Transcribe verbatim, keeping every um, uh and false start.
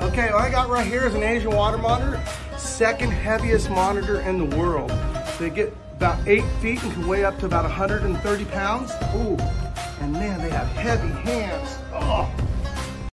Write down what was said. Okay, what I got right here is an Asian water monitor, second heaviest monitor in the world. They get about eight feet and can weigh up to about one hundred thirty pounds. Ooh, and man, they have heavy hands. Oh.